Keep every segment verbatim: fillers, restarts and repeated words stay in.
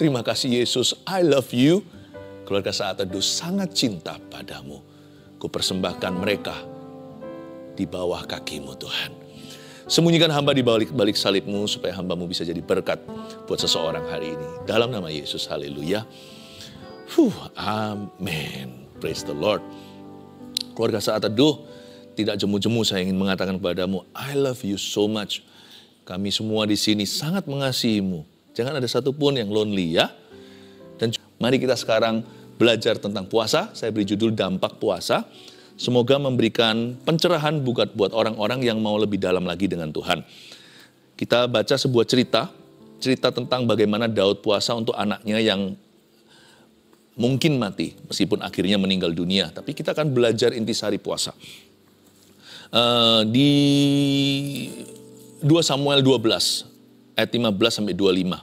Terima kasih Yesus, I love you. Keluarga Saat Teduh sangat cinta padamu. Kupersembahkan mereka di bawah kakimu Tuhan. Sembunyikan hamba di balik, balik salibmu supaya hambamu bisa jadi berkat buat seseorang hari ini. Dalam nama Yesus, haleluya. Huh, amin. Praise the Lord. Keluarga Saat Teduh, tidak jemu-jemu saya ingin mengatakan kepadamu, I love you so much. Kami semua di sini sangat mengasihimu. Jangan ada satupun yang lonely ya. Dan mari kita sekarang belajar tentang puasa. Saya beri judul Dampak Puasa. Semoga memberikan pencerahan bukan buat orang-orang yang mau lebih dalam lagi dengan Tuhan. Kita baca sebuah cerita, cerita tentang bagaimana Daud puasa untuk anaknya yang mungkin mati, meskipun akhirnya meninggal dunia. Tapi kita akan belajar intisari puasa. Uh, di dua Samuel dua belas, ayat lima belas sampai dua puluh lima.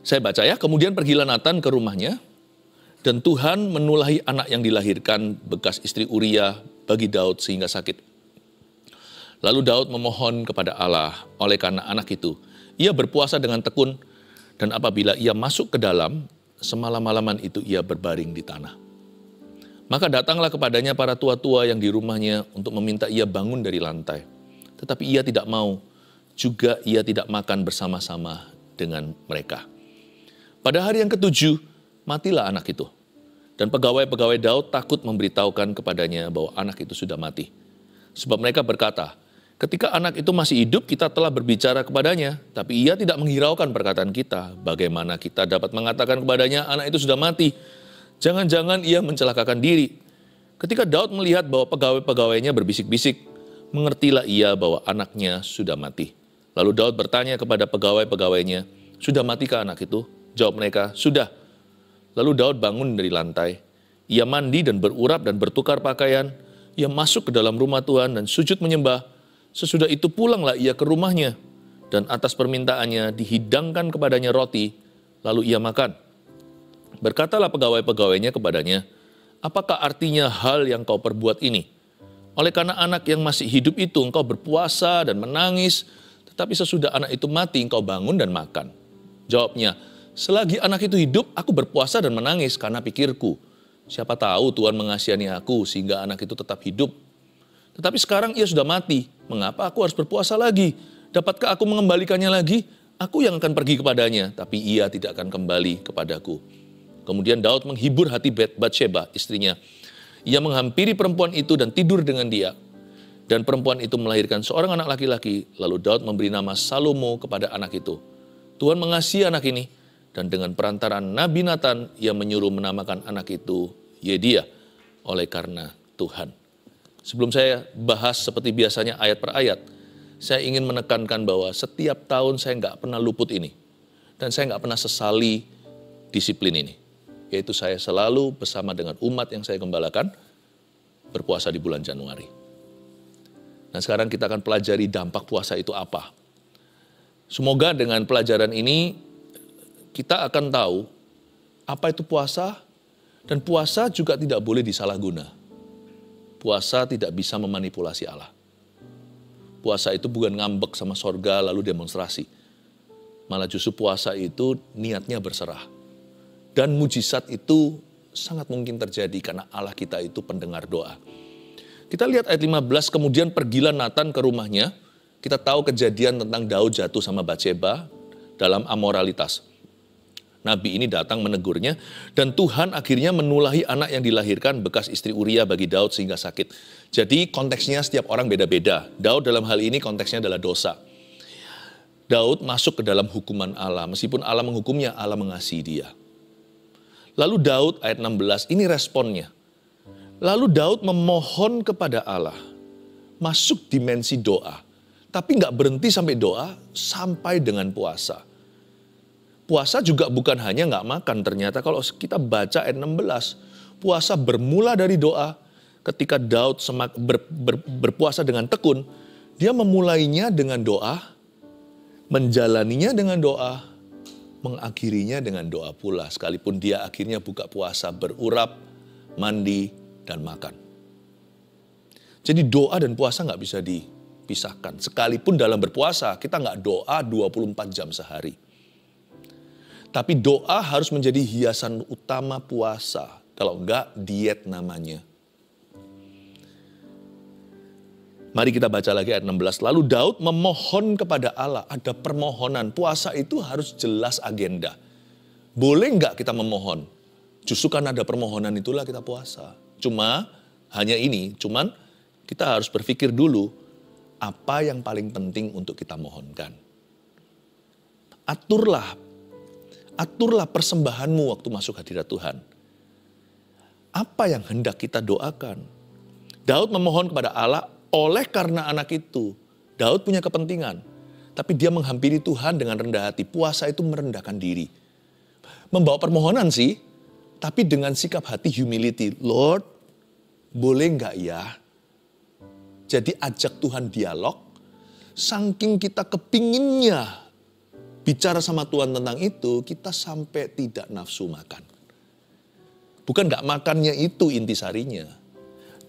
Saya baca ya, kemudian pergilah Nathan ke rumahnya. Dan Tuhan menulahi anak yang dilahirkan bekas istri Uriah bagi Daud sehingga sakit. Lalu Daud memohon kepada Allah oleh karena anak itu. Ia berpuasa dengan tekun dan apabila ia masuk ke dalam, semalam-malaman itu ia berbaring di tanah. Maka datanglah kepadanya para tua-tua yang di rumahnya untuk meminta ia bangun dari lantai. Tetapi ia tidak mau, juga ia tidak makan bersama-sama dengan mereka. Pada hari yang ketujuh, matilah anak itu. Dan pegawai-pegawai Daud takut memberitahukan kepadanya bahwa anak itu sudah mati. Sebab mereka berkata, ketika anak itu masih hidup kita telah berbicara kepadanya, tapi ia tidak menghiraukan perkataan kita. Bagaimana kita dapat mengatakan kepadanya anak itu sudah mati? Jangan-jangan ia mencelakakan diri. Ketika Daud melihat bahwa pegawai-pegawainya berbisik-bisik, mengertilah ia bahwa anaknya sudah mati. Lalu Daud bertanya kepada pegawai-pegawainya, sudah matikah anak itu? Jawab mereka, sudah. Lalu Daud bangun dari lantai. Ia mandi dan berurap dan bertukar pakaian. Ia masuk ke dalam rumah Tuhan dan sujud menyembah. Sesudah itu pulanglah ia ke rumahnya. Dan atas permintaannya dihidangkan kepadanya roti. Lalu ia makan. Berkatalah pegawai-pegawainya kepadanya, apakah artinya hal yang kau perbuat ini? Oleh karena anak yang masih hidup itu engkau berpuasa dan menangis. Tetapi sesudah anak itu mati engkau bangun dan makan. Jawabnya, selagi anak itu hidup, aku berpuasa dan menangis karena pikirku. Siapa tahu Tuhan mengasihani aku sehingga anak itu tetap hidup. Tetapi sekarang ia sudah mati. Mengapa aku harus berpuasa lagi? Dapatkah aku mengembalikannya lagi? Aku yang akan pergi kepadanya, tapi ia tidak akan kembali kepadaku. Kemudian Daud menghibur hati Batsyeba, istrinya. Ia menghampiri perempuan itu dan tidur dengan dia. Dan perempuan itu melahirkan seorang anak laki-laki. Lalu Daud memberi nama Salomo kepada anak itu. Tuhan mengasihi anak ini. Dan dengan perantaraan Nabi Nathan, ia menyuruh menamakan anak itu Yediyah oleh karena Tuhan. Sebelum saya bahas seperti biasanya ayat per ayat, saya ingin menekankan bahwa setiap tahun saya nggak pernah luput ini. Dan saya nggak pernah sesali disiplin ini. Yaitu saya selalu bersama dengan umat yang saya gembalakan, berpuasa di bulan Januari. Nah sekarang kita akan pelajari dampak puasa itu apa. Semoga dengan pelajaran ini, kita akan tahu apa itu puasa, dan puasa juga tidak boleh disalahguna. Puasa tidak bisa memanipulasi Allah. Puasa itu bukan ngambek sama sorga lalu demonstrasi. Malah justru puasa itu niatnya berserah. Dan mujizat itu sangat mungkin terjadi karena Allah kita itu pendengar doa. Kita lihat ayat lima belas, kemudian pergilah Nathan ke rumahnya. Kita tahu kejadian tentang Daud jatuh sama Batsyeba dalam amoralitas. Nabi ini datang menegurnya dan Tuhan akhirnya menulahi anak yang dilahirkan bekas istri Uriah bagi Daud sehingga sakit. Jadi konteksnya setiap orang beda-beda. Daud dalam hal ini konteksnya adalah dosa. Daud masuk ke dalam hukuman Allah. Meskipun Allah menghukumnya, Allah mengasihi dia. Lalu Daud ayat enam belas, ini responnya. Lalu Daud memohon kepada Allah. Masuk dimensi doa. Tapi nggak berhenti sampai doa, sampai dengan puasa. Puasa juga bukan hanya nggak makan, ternyata kalau kita baca ayat enam belas, puasa bermula dari doa. Ketika Daud semak, ber, ber, berpuasa dengan tekun, dia memulainya dengan doa, menjalaninya dengan doa, mengakhirinya dengan doa pula. Sekalipun dia akhirnya buka puasa, berurap, mandi, dan makan. Jadi doa dan puasa nggak bisa dipisahkan. Sekalipun dalam berpuasa, kita nggak doa dua puluh empat jam sehari. Tapi doa harus menjadi hiasan utama puasa. Kalau enggak, diet namanya. Mari kita baca lagi ayat enam belas. Lalu Daud memohon kepada Allah. Ada permohonan. Puasa itu harus jelas agenda. Boleh enggak kita memohon? Justru karena ada permohonan itulah kita puasa. Cuma hanya ini. Cuman kita harus berpikir dulu. Apa yang paling penting untuk kita mohonkan. Aturlah. Aturlah persembahanmu waktu masuk hadirat Tuhan. Apa yang hendak kita doakan? Daud memohon kepada Allah. Oleh karena anak itu, Daud punya kepentingan. Tapi dia menghampiri Tuhan dengan rendah hati. Puasa itu merendahkan diri. Membawa permohonan sih, tapi dengan sikap hati humility. Lord, boleh nggak ya? Jadi ajak Tuhan dialog. Saking kita kepinginnya bicara sama Tuhan tentang itu, kita sampai tidak nafsu makan. Bukan nggak makannya itu intisarinya,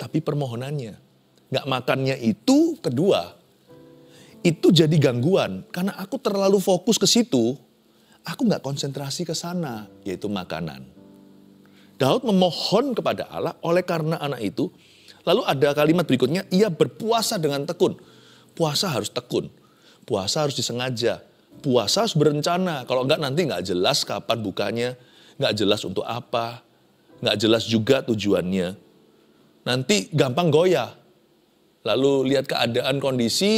tapi permohonannya. Nggak makannya itu kedua, itu jadi gangguan. Karena aku terlalu fokus ke situ, aku nggak konsentrasi ke sana, yaitu makanan. Daud memohon kepada Allah oleh karena anak itu. Lalu ada kalimat berikutnya, ia berpuasa dengan tekun. Puasa harus tekun, puasa harus disengaja, puasa harus berencana. Kalau nggak nanti nggak jelas kapan bukanya, nggak jelas untuk apa, nggak jelas juga tujuannya. Nanti gampang goyah. Lalu lihat keadaan kondisi,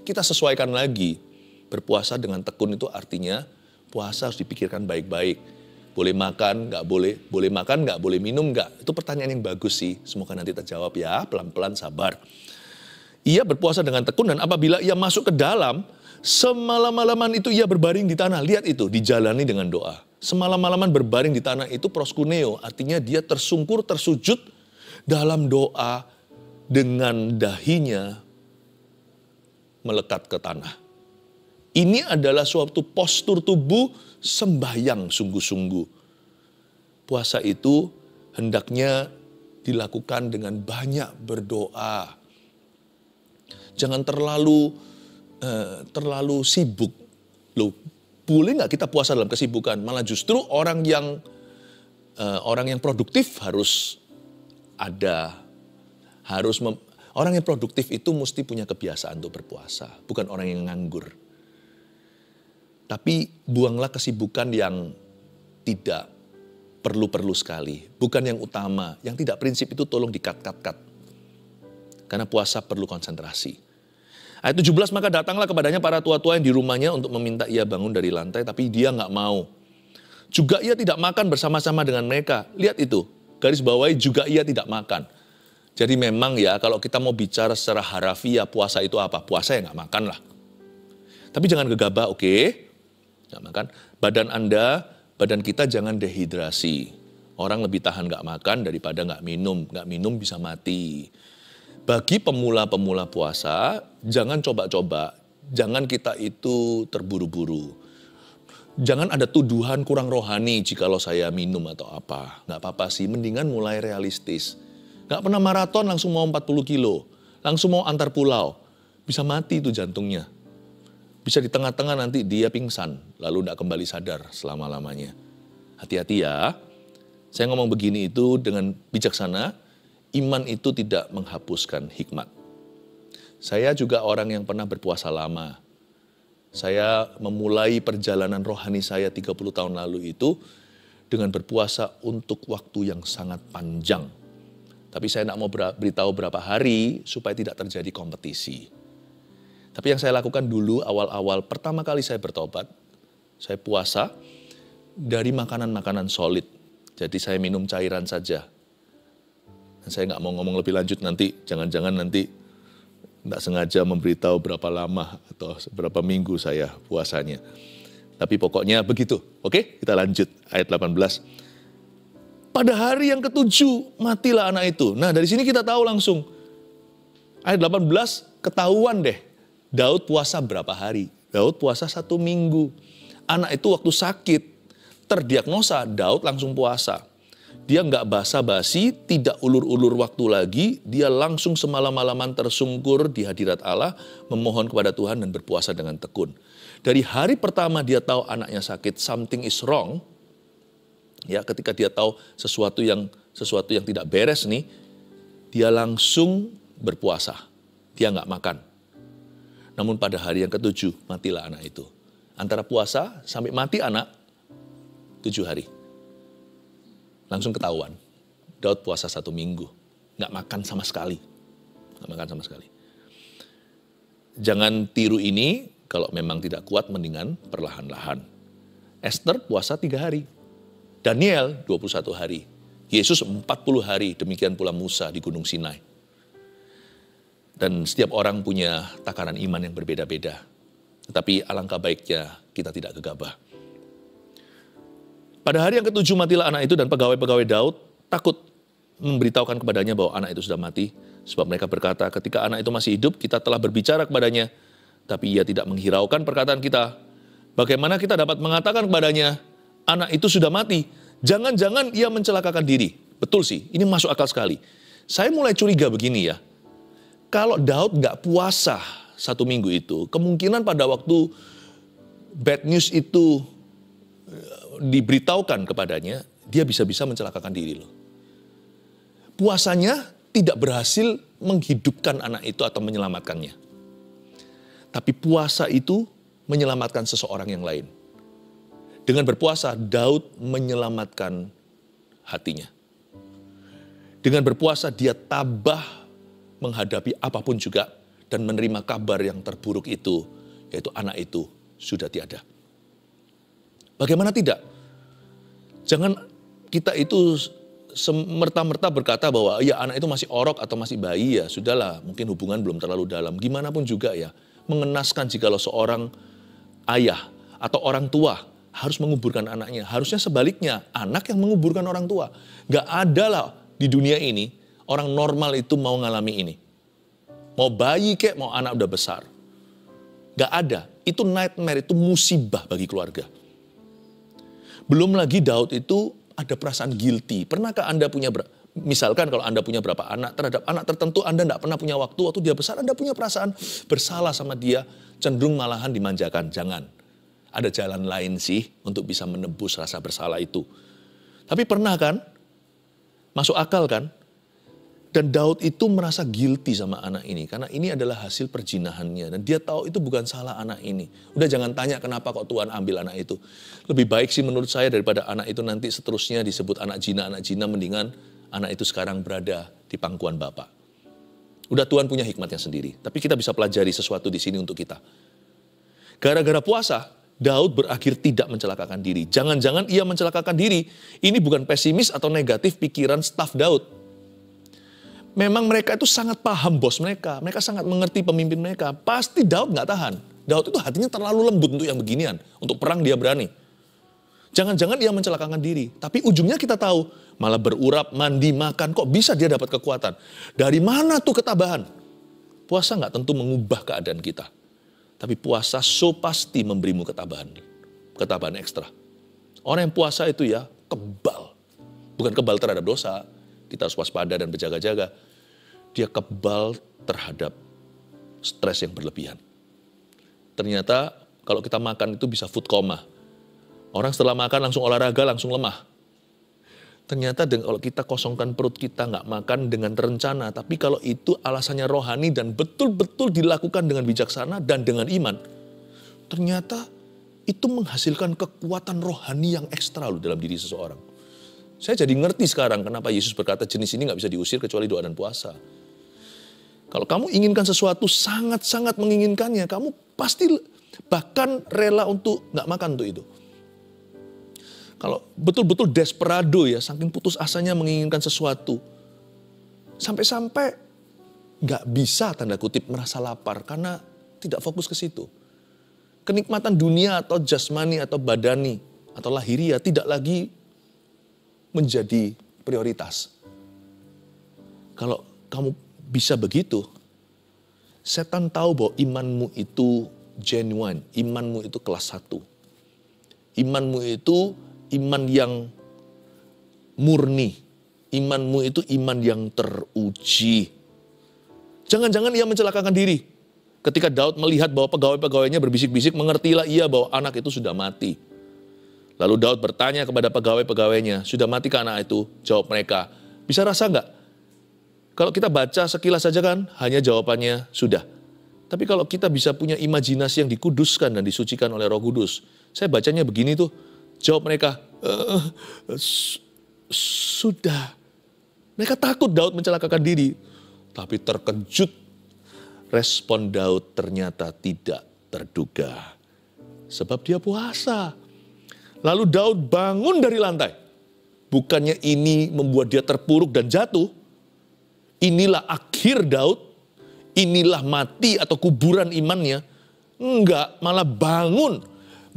kita sesuaikan lagi. Berpuasa dengan tekun itu artinya puasa harus dipikirkan baik-baik. Boleh makan, nggak boleh. Boleh makan, nggak boleh minum, nggak. Itu pertanyaan yang bagus sih. Semoga nanti terjawab ya, pelan-pelan sabar. Ia berpuasa dengan tekun dan apabila ia masuk ke dalam, semalam-malaman itu ia berbaring di tanah. Lihat itu, dijalani dengan doa. Semalam-malaman berbaring di tanah itu proskuneo. Artinya dia tersungkur, tersujud dalam doa. Dengan dahinya melekat ke tanah. Ini adalah suatu postur tubuh sembahyang sungguh-sungguh. Puasa itu hendaknya dilakukan dengan banyak berdoa. Jangan terlalu eh, terlalu sibuk. Loh, boleh nggak kita puasa dalam kesibukan? Malah justru orang yang eh, orang yang produktif harus ada. Harus mem- orang yang produktif itu mesti punya kebiasaan untuk berpuasa, bukan orang yang nganggur. Tapi buanglah kesibukan yang tidak perlu-perlu sekali, bukan yang utama. Yang tidak prinsip itu tolong dikat-kat-kat. Karena puasa perlu konsentrasi. Ayat tujuh belas, maka datanglah kepadanya para tua-tua yang di rumahnya untuk meminta ia bangun dari lantai, tapi dia nggak mau. Juga ia tidak makan bersama-sama dengan mereka. Lihat itu, garis bawahi juga ia tidak makan. Jadi memang ya kalau kita mau bicara secara harafiah puasa itu apa? Puasa ya nggak makan lah. Tapi jangan gegabah, oke? Okay? Nggak makan. Badan Anda, badan kita jangan dehidrasi. Orang lebih tahan nggak makan daripada nggak minum. Nggak minum bisa mati. Bagi pemula-pemula puasa, jangan coba-coba. Jangan kita itu terburu-buru. Jangan ada tuduhan kurang rohani jikalau saya minum atau apa. Nggak apa-apa sih, mendingan mulai realistis. Gak pernah maraton langsung mau empat puluh kilo. Langsung mau antar pulau. Bisa mati itu jantungnya. Bisa di tengah-tengah nanti dia pingsan. Lalu gak kembali sadar selama-lamanya. Hati-hati ya. Saya ngomong begini itu dengan bijaksana. Iman itu tidak menghapuskan hikmat. Saya juga orang yang pernah berpuasa lama. Saya memulai perjalanan rohani saya tiga puluh tahun lalu itu dengan berpuasa untuk waktu yang sangat panjang. Tapi saya tidak mau beritahu berapa hari supaya tidak terjadi kompetisi. Tapi yang saya lakukan dulu awal-awal pertama kali saya bertobat, saya puasa dari makanan-makanan solid. Jadi saya minum cairan saja. Dan saya nggak mau ngomong lebih lanjut nanti, jangan-jangan nanti tidak sengaja memberitahu berapa lama atau berapa minggu saya puasanya. Tapi pokoknya begitu. Oke, kita lanjut ayat delapan belas. Pada hari yang ketujuh, matilah anak itu. Nah, dari sini kita tahu langsung. Ayat delapan belas, ketahuan deh. Daud puasa berapa hari? Daud puasa satu minggu. Anak itu waktu sakit, terdiagnosa, Daud langsung puasa. Dia nggak basa-basi, tidak ulur-ulur waktu lagi. Dia langsung semalam-malaman tersungkur di hadirat Allah, memohon kepada Tuhan dan berpuasa dengan tekun. Dari hari pertama dia tahu anaknya sakit, something is wrong. Ya, ketika dia tahu sesuatu yang sesuatu yang tidak beres nih, dia langsung berpuasa. Dia nggak makan. Namun pada hari yang ketujuh matilah anak itu. Antara puasa sampai mati anak tujuh hari. Langsung ketahuan. Daud puasa satu minggu, nggak makan sama sekali. Nggak makan sama sekali. Jangan tiru ini. Kalau memang tidak kuat, mendingan perlahan-lahan. Esther puasa tiga hari. Daniel dua puluh satu hari. Yesus empat puluh hari. Demikian pula Musa di Gunung Sinai. Dan setiap orang punya takaran iman yang berbeda-beda. Tetapi alangkah baiknya kita tidak gegabah. Pada hari yang ketujuh matilah anak itu, dan pegawai-pegawai Daud takut memberitahukan kepadanya bahwa anak itu sudah mati. Sebab mereka berkata, ketika anak itu masih hidup, kita telah berbicara kepadanya. Tapi ia tidak menghiraukan perkataan kita. Bagaimana kita dapat mengatakan kepadanya, anak itu sudah mati. Jangan-jangan ia mencelakakan diri. Betul sih, ini masuk akal sekali. Saya mulai curiga begini ya. Kalau Daud nggak puasa satu minggu itu, kemungkinan pada waktu bad news itu diberitahukan kepadanya, dia bisa-bisa mencelakakan diri loh. Puasanya tidak berhasil menghidupkan anak itu atau menyelamatkannya. Tapi puasa itu menyelamatkan seseorang yang lain. Dengan berpuasa, Daud menyelamatkan hatinya. Dengan berpuasa, dia tabah menghadapi apapun juga dan menerima kabar yang terburuk itu, yaitu anak itu sudah tiada. Bagaimana tidak? Jangan kita itu semerta-merta berkata bahwa ya anak itu masih orok atau masih bayi ya, sudahlah, mungkin hubungan belum terlalu dalam. Gimana pun juga ya. Mengenaskan jikalau seorang ayah atau orang tua harus menguburkan anaknya. Harusnya sebaliknya, anak yang menguburkan orang tua. Gak ada lah di dunia ini, orang normal itu mau ngalami ini. Mau bayi kek, mau anak udah besar. Gak ada, itu nightmare, itu musibah bagi keluarga. Belum lagi Daud itu ada perasaan guilty. Pernahkah Anda punya, misalkan kalau Anda punya berapa anak, terhadap anak tertentu Anda tidak pernah punya waktu, waktu dia besar Anda punya perasaan bersalah sama dia, cenderung malahan dimanjakan. Jangan. Ada jalan lain sih untuk bisa menebus rasa bersalah itu. Tapi pernah kan? Masuk akal kan? Dan Daud itu merasa guilty sama anak ini, karena ini adalah hasil perjinahannya. Dan dia tahu itu bukan salah anak ini. Udah jangan tanya kenapa kok Tuhan ambil anak itu. Lebih baik sih menurut saya daripada anak itu nanti seterusnya disebut anak jina, anak jina, mendingan anak itu sekarang berada di pangkuan Bapa. Udah Tuhan punya hikmatnya sendiri. Tapi kita bisa pelajari sesuatu di sini untuk kita. Gara-gara puasa, Daud berakhir tidak mencelakakan diri. Jangan-jangan ia mencelakakan diri. Ini bukan pesimis atau negatif pikiran staf Daud. Memang mereka itu sangat paham bos mereka. Mereka sangat mengerti pemimpin mereka. Pasti Daud nggak tahan. Daud itu hatinya terlalu lembut untuk yang beginian. Untuk perang dia berani. Jangan-jangan ia mencelakakan diri. Tapi ujungnya kita tahu, malah berurap, mandi, makan. Kok bisa dia dapat kekuatan? Dari mana tuh ketabahan? Puasa nggak tentu mengubah keadaan kita. Tapi puasa so pasti memberimu ketabahan. Ketabahan ekstra. Orang yang puasa itu ya kebal. Bukan kebal terhadap dosa. Kita harus waspada dan berjaga-jaga. Dia kebal terhadap stres yang berlebihan. Ternyata kalau kita makan itu bisa food coma. Orang setelah makan langsung olahraga, langsung lemah. Ternyata kalau kita kosongkan perut kita, nggak makan dengan terencana. Tapi kalau itu alasannya rohani dan betul-betul dilakukan dengan bijaksana dan dengan iman, ternyata itu menghasilkan kekuatan rohani yang ekstra loh dalam diri seseorang. Saya jadi ngerti sekarang kenapa Yesus berkata jenis ini nggak bisa diusir kecuali doa dan puasa. Kalau kamu inginkan sesuatu, sangat-sangat menginginkannya, kamu pasti bahkan rela untuk nggak makan untuk itu. Kalau betul-betul desperado ya, saking putus asanya menginginkan sesuatu. Sampai-sampai nggak bisa, tanda kutip, merasa lapar karena tidak fokus ke situ. Kenikmatan dunia atau jasmani atau badani atau lahiriah tidak lagi menjadi prioritas. Kalau kamu bisa begitu, setan tahu bahwa imanmu itu genuine, imanmu itu kelas satu. Imanmu itu iman yang murni. Imanmu itu iman yang teruji. Jangan-jangan ia mencelakakan diri. Ketika Daud melihat bahwa pegawai-pegawainya berbisik-bisik, mengertilah ia bahwa anak itu sudah mati. Lalu Daud bertanya kepada pegawai-pegawainya, sudah matikah anak itu? Jawab mereka, bisa rasa enggak? Kalau kita baca sekilas saja kan, hanya jawabannya sudah. Tapi kalau kita bisa punya imajinasi yang dikuduskan dan disucikan oleh Roh Kudus, saya bacanya begini tuh, jawab mereka, e, sudah. Mereka takut Daud mencelakakan diri, tapi terkejut. Respon Daud ternyata tidak terduga, sebab dia puasa. Lalu Daud bangun dari lantai. Bukannya ini membuat dia terpuruk dan jatuh. Inilah akhir Daud, inilah mati atau kuburan imannya. Enggak, malah bangun.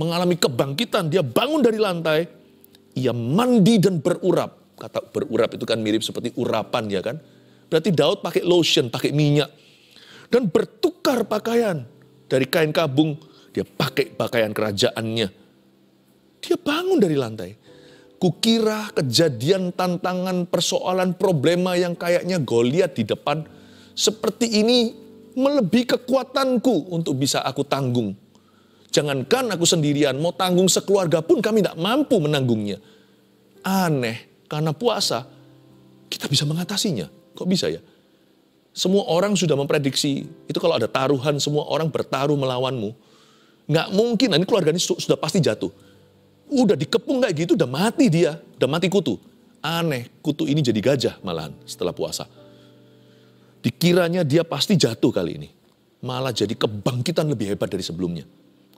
Mengalami kebangkitan, dia bangun dari lantai. Ia mandi dan berurap. Kata berurap itu kan mirip seperti urapan ya kan. Berarti Daud pakai lotion, pakai minyak. Dan bertukar pakaian. Dari kain kabung, dia pakai pakaian kerajaannya. Dia bangun dari lantai. Kukira kejadian, tantangan, persoalan, problema yang kayaknya Goliat di depan. Seperti ini melebihi kekuatanku untuk bisa aku tanggung. Jangankan aku sendirian, mau tanggung sekeluarga pun kami tidak mampu menanggungnya. Aneh. Karena puasa, kita bisa mengatasinya. Kok bisa ya? Semua orang sudah memprediksi, itu kalau ada taruhan, semua orang bertaruh melawanmu. Nggak mungkin, ini keluarga ini sudah pasti jatuh. Udah dikepung kayak gitu, udah mati dia, udah mati kutu. Aneh, kutu ini jadi gajah malahan setelah puasa. Dikiranya dia pasti jatuh kali ini. Malah jadi kebangkitan lebih hebat dari sebelumnya.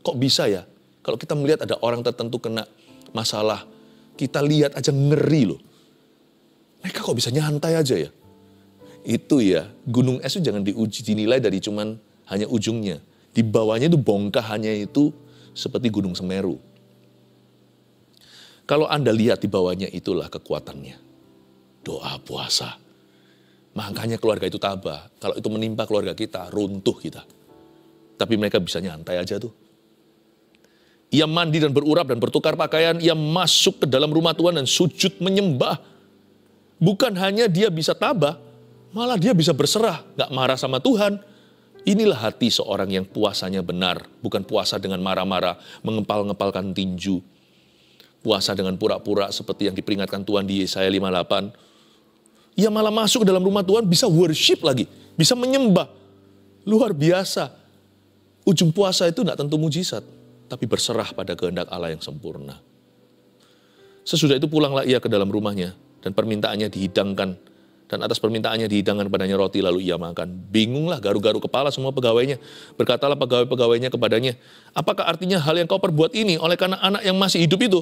Kok bisa ya? Kalau kita melihat ada orang tertentu kena masalah, kita lihat aja ngeri loh. Mereka kok bisa nyantai aja ya? Itu ya, gunung es itu jangan diuji dinilai dari cuman hanya ujungnya. Di bawahnya itu bongkahannya itu seperti Gunung Semeru. Kalau Anda lihat di bawahnya itulah kekuatannya. Doa puasa. Makanya keluarga itu tabah. Kalau itu menimpa keluarga kita, runtuh kita. Tapi mereka bisa nyantai aja tuh. Ia mandi dan berurap dan bertukar pakaian. Ia masuk ke dalam rumah Tuhan dan sujud menyembah. Bukan hanya dia bisa tabah, malah dia bisa berserah. Gak marah sama Tuhan. Inilah hati seorang yang puasanya benar. Bukan puasa dengan marah-marah, mengempal-ngempalkan tinju. Puasa dengan pura-pura seperti yang diperingatkan Tuhan di Yesaya lima puluh delapan. Ia malah masuk ke dalam rumah Tuhan, bisa worship lagi. Bisa menyembah. Luar biasa. Ujung puasa itu gak tentu mujizat, tapi berserah pada kehendak Allah yang sempurna. Sesudah itu pulanglah ia ke dalam rumahnya, dan permintaannya dihidangkan, dan atas permintaannya dihidangkan padanya roti, lalu ia makan. Bingunglah garu-garu kepala semua pegawainya. Berkatalah pegawai-pegawainya kepadanya, apakah artinya hal yang kau perbuat ini oleh karena anak yang masih hidup itu?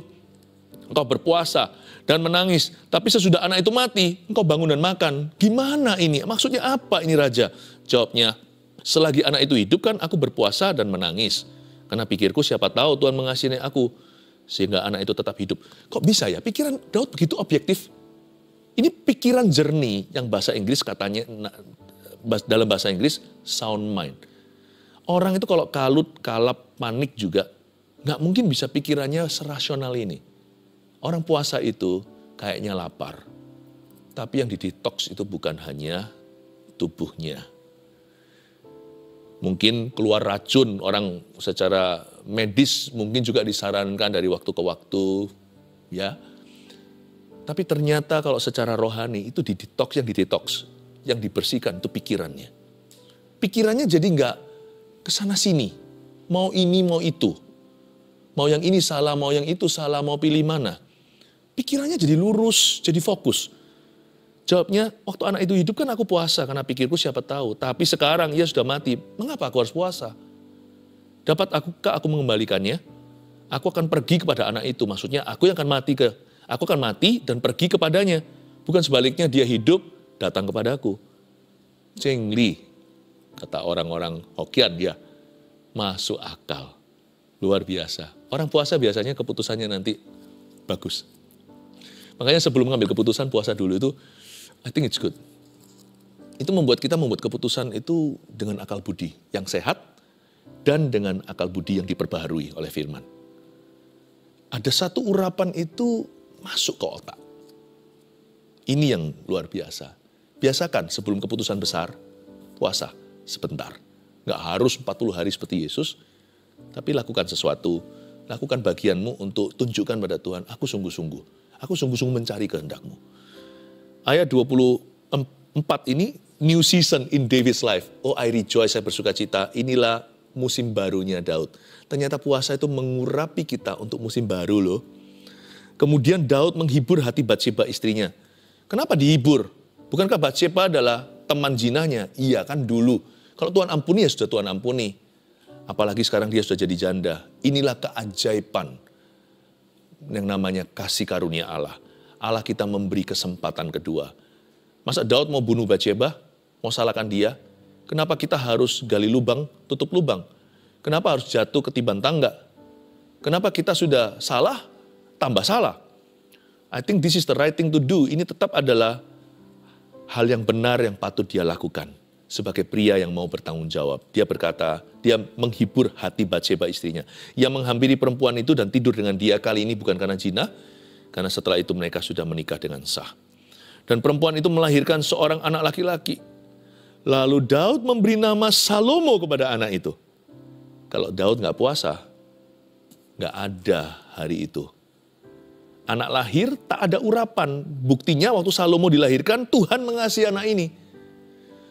Engkau berpuasa dan menangis, tapi sesudah anak itu mati, engkau bangun dan makan. Gimana ini? Maksudnya apa ini, Raja? Jawabnya, selagi anak itu hidup kan aku berpuasa dan menangis. Karena pikirku siapa tahu Tuhan mengasihi aku sehingga anak itu tetap hidup. Kok bisa ya? Pikiran Daud begitu objektif. Ini pikiran jernih yang bahasa Inggris katanya, dalam bahasa Inggris sound mind. Orang itu kalau kalut, kalap, panik juga nggak mungkin bisa pikirannya serasional ini. Orang puasa itu kayaknya lapar. Tapi yang didetoks itu bukan hanya tubuhnya. Mungkin keluar racun, orang secara medis mungkin juga disarankan dari waktu ke waktu, ya. Tapi ternyata kalau secara rohani itu didetoks, yang didetoks, yang dibersihkan itu pikirannya. Pikirannya jadi nggak kesana sini, mau ini mau itu, mau yang ini salah, mau yang itu salah, mau pilih mana. Pikirannya jadi lurus, jadi fokus. Jawabnya, waktu anak itu hidup kan aku puasa karena pikirku siapa tahu. Tapi sekarang ia sudah mati, mengapa aku harus puasa? Dapat akukah aku mengembalikannya? Aku akan pergi kepada anak itu. Maksudnya aku yang akan mati ke, aku akan mati dan pergi kepadanya. Bukan sebaliknya dia hidup datang kepadaku. Cengli, kata orang-orang Hokian dia, masuk akal, luar biasa. Orang puasa biasanya keputusannya nanti bagus. Makanya sebelum mengambil keputusan puasa dulu itu, I think it's good. Itu membuat kita membuat keputusan itu dengan akal budi yang sehat dan dengan akal budi yang diperbaharui oleh firman. Ada satu urapan itu masuk ke otak. Ini yang luar biasa. Biasakan sebelum keputusan besar, puasa sebentar. Nggak harus empat puluh hari seperti Yesus, tapi lakukan sesuatu, lakukan bagianmu untuk tunjukkan pada Tuhan, aku sungguh-sungguh, aku sungguh-sungguh mencari kehendakmu. Ayat dua puluh empat ini, new season in David's life. Oh, I rejoice, saya bersuka cita, inilah musim barunya Daud. Ternyata puasa itu mengurapi kita untuk musim baru loh. Kemudian Daud menghibur hati Batsyeba istrinya. Kenapa dihibur? Bukankah Batsyeba adalah teman jinahnya? Iya kan dulu. Kalau Tuhan ampuni ya sudah Tuhan ampuni. Apalagi sekarang dia sudah jadi janda. Inilah keajaiban yang namanya kasih karunia Allah. Allah kita memberi kesempatan kedua. Masa Daud mau bunuh Batsyeba? Mau salahkan dia? Kenapa kita harus gali lubang, tutup lubang? Kenapa harus jatuh ketiban tangga? Kenapa kita sudah salah, tambah salah? I think this is the right thing to do. Ini tetap adalah hal yang benar yang patut dia lakukan. Sebagai pria yang mau bertanggung jawab. Dia berkata, dia menghibur hati Batsyeba istrinya. Yang menghampiri perempuan itu dan tidur dengan dia kali ini bukan karena zina. Karena setelah itu mereka sudah menikah dengan sah. Dan perempuan itu melahirkan seorang anak laki-laki. Lalu Daud memberi nama Salomo kepada anak itu. Kalau Daud nggak puasa, nggak ada hari itu. Anak lahir tak ada urapan. Buktinya waktu Salomo dilahirkan, Tuhan mengasihi anak ini.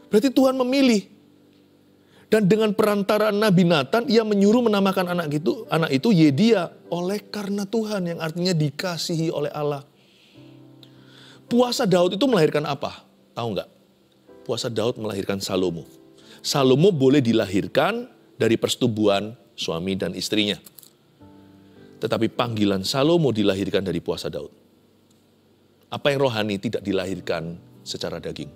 Berarti Tuhan memilih. Dan dengan perantaraan Nabi Nathan, ia menyuruh menamakan anak itu, anak itu Yediyah. Oleh karena Tuhan, yang artinya dikasihi oleh Allah. Puasa Daud itu melahirkan apa? Tahu nggak? Puasa Daud melahirkan Salomo. Salomo boleh dilahirkan dari persetubuhan suami dan istrinya. Tetapi panggilan Salomo dilahirkan dari puasa Daud. Apa yang rohani tidak dilahirkan secara daging.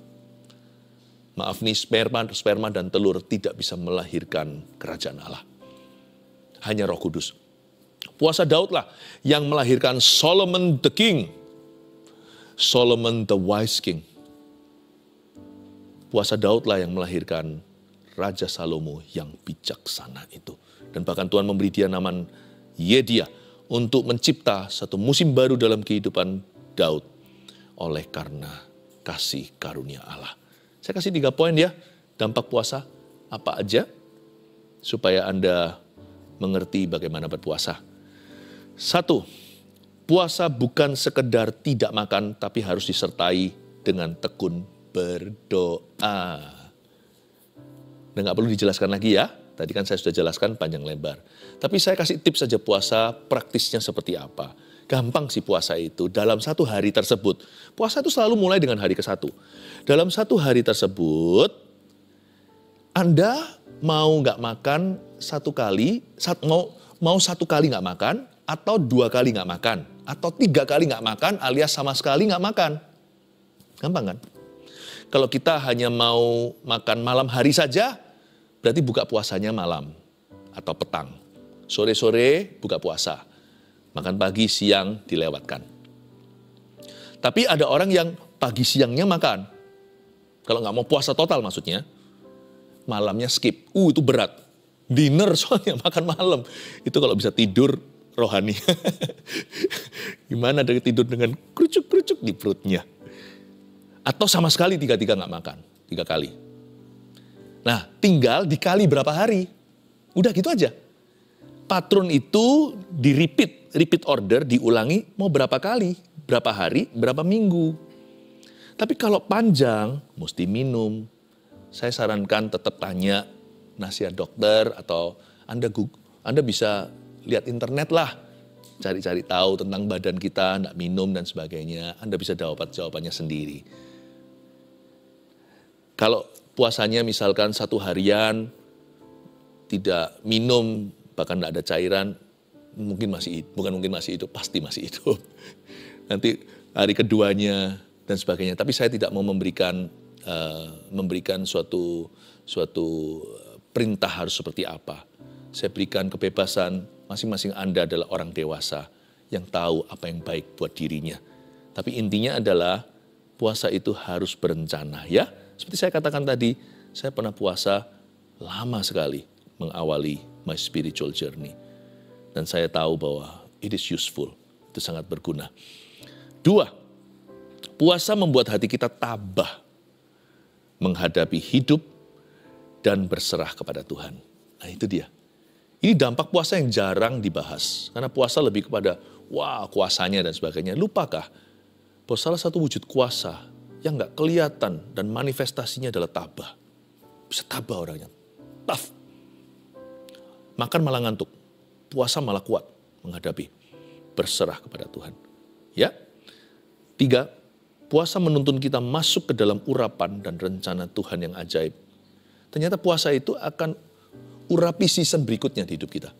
Maaf nih, sperma, sperma dan telur tidak bisa melahirkan kerajaan Allah. Hanya Roh Kudus. Puasa Daudlah yang melahirkan Solomon the King. Solomon the Wise King. Puasa Daudlah yang melahirkan Raja Salomo yang bijaksana itu. Dan bahkan Tuhan memberi dia nama Yediyah untuk mencipta satu musim baru dalam kehidupan Daud oleh karena kasih karunia Allah. Saya kasih tiga poin ya, dampak puasa apa aja supaya Anda mengerti bagaimana berpuasa. Satu, puasa bukan sekedar tidak makan tapi harus disertai dengan tekun berdoa. Dan nggak perlu dijelaskan lagi ya. Tadi kan saya sudah jelaskan panjang lebar. Tapi saya kasih tips saja puasa praktisnya seperti apa. Gampang sih puasa itu dalam satu hari tersebut. Puasa itu selalu mulai dengan hari ke satu. Dalam satu hari tersebut, Anda mau nggak makan satu kali, sat, mau, mau satu kali nggak makan, atau dua kali nggak makan, atau tiga kali nggak makan alias sama sekali nggak makan. Gampang kan? Kalau kita hanya mau makan malam hari saja, berarti buka puasanya malam atau petang. Sore-sore buka puasa. Makan pagi, siang dilewatkan. Tapi ada orang yang pagi siangnya makan. Kalau nggak mau puasa total maksudnya. Malamnya skip. Uh itu berat. Dinner soalnya makan malam. Itu kalau bisa tidur rohani. Gimana dari tidur dengan kerucuk-kerucuk di perutnya. Atau sama sekali tiga-tiga nggak makan. Tiga kali. Nah, tinggal dikali berapa hari. Udah gitu aja. Patron itu di-repeat, repeat order, diulangi mau berapa kali, berapa hari, berapa minggu. Tapi kalau panjang, mesti minum. Saya sarankan tetap tanya nasihat dokter atau Anda Anda bisa lihat internet lah. Cari-cari tahu tentang badan kita, enggak minum dan sebagainya. Anda bisa dapat jawabannya sendiri. Kalau puasanya misalkan satu harian, tidak minum, bahkan tidak ada cairan, mungkin masih hidup, bukan mungkin masih hidup, pasti masih hidup. Nanti hari keduanya dan sebagainya. Tapi saya tidak mau memberikan uh, memberikan suatu, suatu perintah harus seperti apa. Saya berikan kebebasan, masing-masing Anda adalah orang dewasa yang tahu apa yang baik buat dirinya. Tapi intinya adalah puasa itu harus berencana ya. Seperti saya katakan tadi, saya pernah puasa lama sekali mengawali my spiritual journey. Dan saya tahu bahwa it is useful, itu sangat berguna. Dua, puasa membuat hati kita tabah menghadapi hidup dan berserah kepada Tuhan. Nah itu dia. Ini dampak puasa yang jarang dibahas. Karena puasa lebih kepada, wah kuasanya dan sebagainya. Lupakah bahwa salah satu wujud kuasa yang nggak kelihatan dan manifestasinya adalah tabah. Bisa tabah orangnya. Tough. Makan malah ngantuk. Puasa malah kuat menghadapi. Berserah kepada Tuhan. Ya. Tiga, puasa menuntun kita masuk ke dalam urapan dan rencana Tuhan yang ajaib. Ternyata puasa itu akan urapi season berikutnya di hidup kita.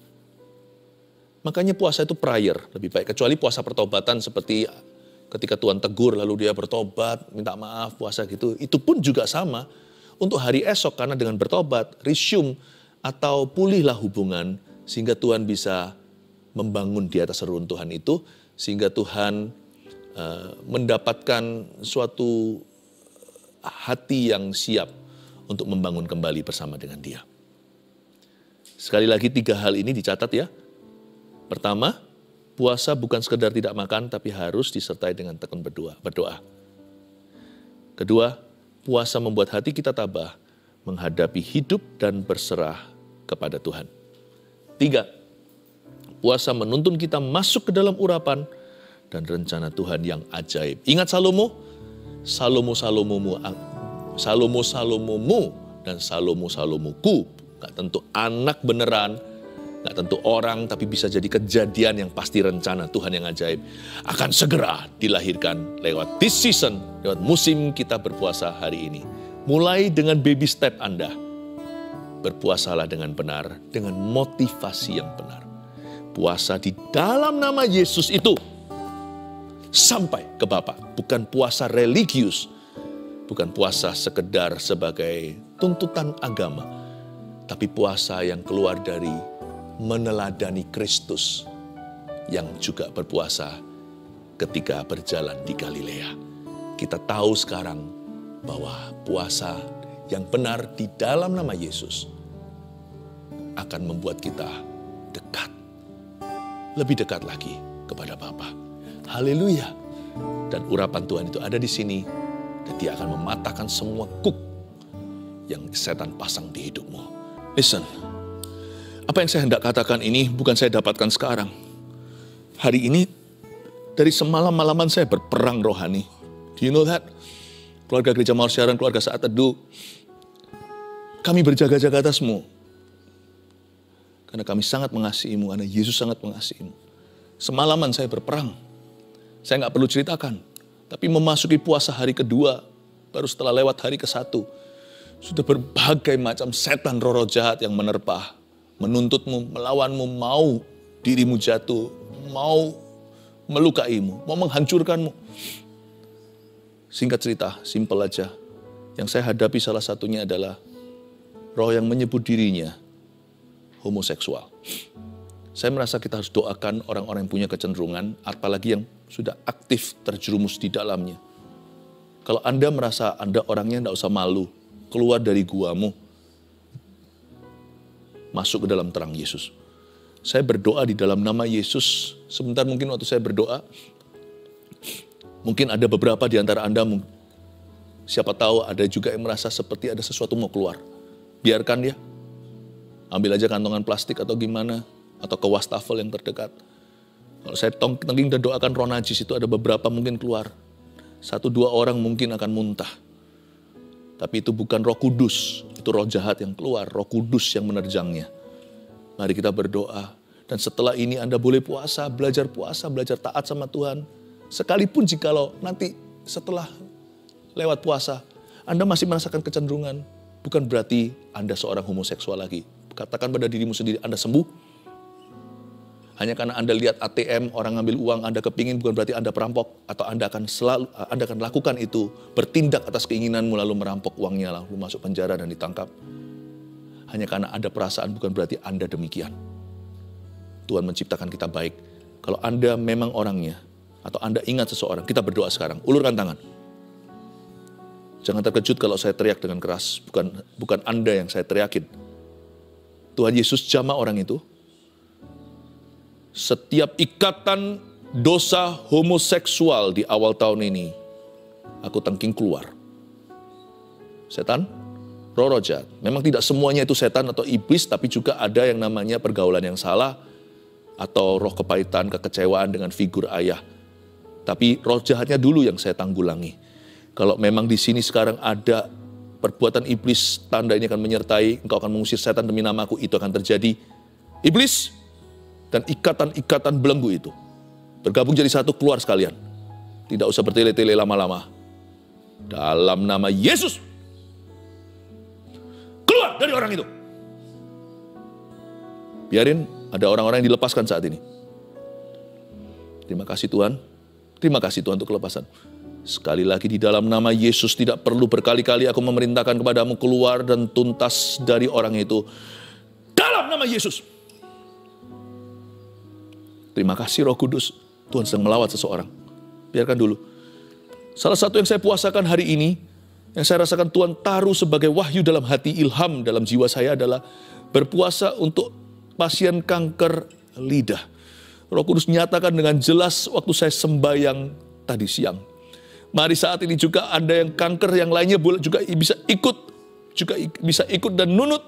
Makanya puasa itu prayer lebih baik. Kecuali puasa pertobatan seperti ketika Tuhan tegur lalu dia bertobat, minta maaf, puasa gitu. Itu pun juga sama untuk hari esok karena dengan bertobat, resume atau pulihlah hubungan sehingga Tuhan bisa membangun di atas seruntuhan itu. Sehingga Tuhan uh, mendapatkan suatu hati yang siap untuk membangun kembali bersama dengan dia. Sekali lagi tiga hal ini dicatat ya. Pertama, puasa bukan sekedar tidak makan tapi harus disertai dengan tekun berdoa. berdoa. Kedua, puasa membuat hati kita tabah menghadapi hidup dan berserah kepada Tuhan. Tiga, puasa menuntun kita masuk ke dalam urapan dan rencana Tuhan yang ajaib. Ingat Salomo, Salomo Salomomu, Salomo Salomomu dan Salomo Salomoku. Gak tentu anak beneran, gak tentu orang, tapi bisa jadi kejadian yang pasti rencana Tuhan yang ajaib akan segera dilahirkan lewat this season, lewat musim kita berpuasa hari ini. Mulai dengan baby step Anda. Berpuasalah dengan benar, dengan motivasi yang benar. Puasa di dalam nama Yesus itu sampai ke Bapa, bukan puasa religius, bukan puasa sekedar sebagai tuntutan agama. Tapi puasa yang keluar dari meneladani Kristus yang juga berpuasa ketika berjalan di Galilea. Kita tahu sekarang bahwa puasa yang benar di dalam nama Yesus akan membuat kita dekat, lebih dekat lagi kepada Bapa. Haleluya. Dan urapan Tuhan itu ada di sini dan dia akan mematahkan semua kuk yang setan pasang di hidupmu. Listen, apa yang saya hendak katakan ini bukan saya dapatkan sekarang. Hari ini, dari semalam-malaman saya berperang rohani. Do you know that? Keluarga Gereja Mawar Siaran, keluarga Saat Teduh. Kami berjaga-jaga atasmu. Karena kami sangat mengasihimu, karena Yesus sangat mengasihimu. Semalaman saya berperang. Saya nggak perlu ceritakan. Tapi memasuki puasa hari kedua, baru setelah lewat hari ke satu. Sudah berbagai macam setan roh-roh jahat yang menerpa, menuntutmu, melawanmu, mau dirimu jatuh, mau melukaimu, mau menghancurkanmu. Singkat cerita, simpel aja. Yang saya hadapi salah satunya adalah roh yang menyebut dirinya homoseksual. Saya merasa kita harus doakan orang-orang yang punya kecenderungan, apalagi yang sudah aktif terjerumus di dalamnya. Kalau Anda merasa Anda orangnya, enggak usah malu. Keluar dari guamu, masuk ke dalam terang Yesus. Saya berdoa di dalam nama Yesus. Sebentar mungkin waktu saya berdoa, mungkin ada beberapa di antara Anda, siapa tahu ada juga yang merasa seperti ada sesuatu mau keluar. Biarkan dia, ambil aja kantongan plastik atau gimana, atau ke wastafel yang terdekat. Kalau saya tengking dan doakan roh najis itu ada beberapa mungkin keluar. Satu dua orang mungkin akan muntah. Tapi itu bukan Roh Kudus, itu roh jahat yang keluar, Roh Kudus yang menerjangnya. Mari kita berdoa. Dan setelah ini Anda boleh puasa, belajar puasa, belajar taat sama Tuhan. Sekalipun jikalau nanti setelah lewat puasa, Anda masih merasakan kecenderungan. Bukan berarti Anda seorang homoseksual lagi. Katakan pada dirimu sendiri, Anda sembuh. Hanya karena Anda lihat A T M, orang ngambil uang, Anda kepingin, bukan berarti Anda perampok. Atau Anda akan selalu, Anda akan lakukan itu, bertindak atas keinginanmu, lalu merampok uangnya, lalu masuk penjara dan ditangkap. Hanya karena ada perasaan, bukan berarti Anda demikian. Tuhan menciptakan kita baik. Kalau Anda memang orangnya, atau Anda ingat seseorang, kita berdoa sekarang, ulurkan tangan. Jangan terkejut kalau saya teriak dengan keras, bukan, bukan Anda yang saya teriakin. Tuhan Yesus jama orang itu. Setiap ikatan dosa homoseksual di awal tahun ini, aku tangking keluar. Setan, roh jahat. Memang tidak semuanya itu setan atau iblis, tapi juga ada yang namanya pergaulan yang salah, atau roh kepahitan, kekecewaan dengan figur ayah. Tapi roh jahatnya dulu yang saya tanggulangi. Kalau memang di sini sekarang ada perbuatan iblis, tanda ini akan menyertai, engkau akan mengusir setan demi namaku, itu akan terjadi. Iblis dan ikatan-ikatan belenggu itu bergabung jadi satu, keluar sekalian. Tidak usah bertele-tele lama-lama. Dalam nama Yesus, keluar dari orang itu. Biarin ada orang-orang yang dilepaskan saat ini. Terima kasih Tuhan. Terima kasih Tuhan untuk kelepasan. Sekali lagi di dalam nama Yesus, tidak perlu berkali-kali aku memerintahkan kepadamu, keluar dan tuntas dari orang itu. Dalam nama Yesus. Terima kasih Roh Kudus. Tuhan sedang melawat seseorang. Biarkan dulu. Salah satu yang saya puasakan hari ini, yang saya rasakan Tuhan taruh sebagai wahyu dalam hati, ilham dalam jiwa saya, adalah berpuasa untuk pasien kanker lidah. Roh Kudus nyatakan dengan jelas waktu saya sembahyang tadi siang. Mari saat ini juga ada yang kanker yang lainnya juga bisa ikut. Juga bisa ikut dan nunut.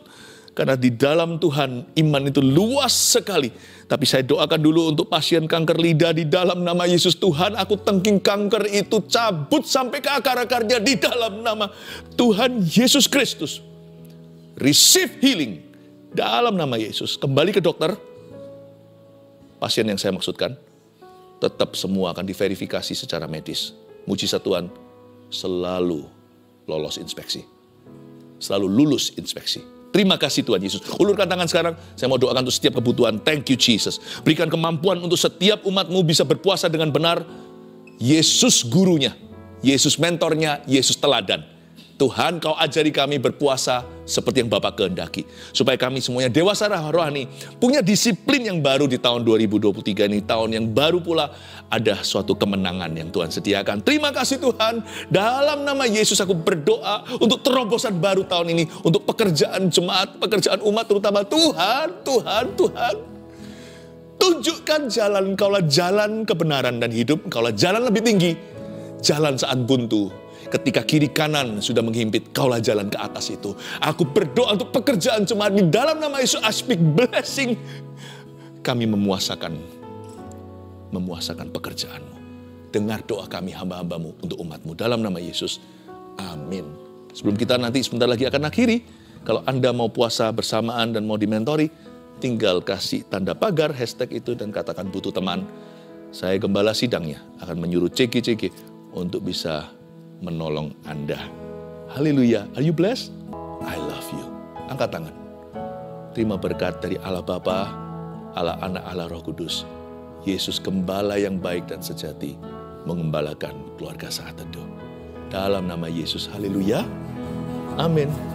Karena di dalam Tuhan, iman itu luas sekali. Tapi saya doakan dulu untuk pasien kanker lidah di dalam nama Yesus. Tuhan, aku tengking kanker itu, cabut sampai ke akar-akarnya di dalam nama Tuhan Yesus Kristus. Receive healing dalam nama Yesus. Kembali ke dokter, pasien yang saya maksudkan, tetap semua akan diverifikasi secara medis. Mujizat Tuhan selalu lolos inspeksi. Selalu lulus inspeksi. Terima kasih Tuhan Yesus. Ulurkan tangan sekarang. Saya mau doakan untuk setiap kebutuhan. Thank you Jesus. Berikan kemampuan untuk setiap umatmu bisa berpuasa dengan benar. Yesus gurunya, Yesus mentornya, Yesus teladan. Tuhan, kau ajari kami berpuasa seperti yang Bapa kehendaki. Supaya kami semuanya dewasa rohani, punya disiplin yang baru di tahun dua ribu dua puluh tiga ini. Tahun yang baru pula ada suatu kemenangan yang Tuhan sediakan. Terima kasih Tuhan. Dalam nama Yesus aku berdoa untuk terobosan baru tahun ini. Untuk pekerjaan jemaat, pekerjaan umat terutama. Tuhan, Tuhan, Tuhan. Tunjukkan jalan, Engkaulah jalan kebenaran dan hidup. Engkaulah jalan lebih tinggi. Jalan saat buntu. Ketika kiri kanan sudah menghimpit, kaulah jalan ke atas itu. Aku berdoa untuk pekerjaan jemaat di dalam nama Yesus. I speak blessing. Kami memuasakan, memuasakan pekerjaanmu. Dengar doa kami hamba-hambamu untuk umatmu. Dalam nama Yesus. Amin. Sebelum kita nanti sebentar lagi akan akhiri, kalau Anda mau puasa bersamaan dan mau dimentori, tinggal kasih tanda pagar, hashtag itu, dan katakan butuh teman. Saya gembala sidangnya akan menyuruh ceki-ceki untuk bisa menolong Anda. Haleluya. Are you blessed? I love you. Angkat tangan. Terima berkat dari Allah Bapa, Allah Anak, Allah Roh Kudus. Yesus gembala yang baik dan sejati, mengembalakan keluarga saat teduh. Dalam nama Yesus. Haleluya. Amin.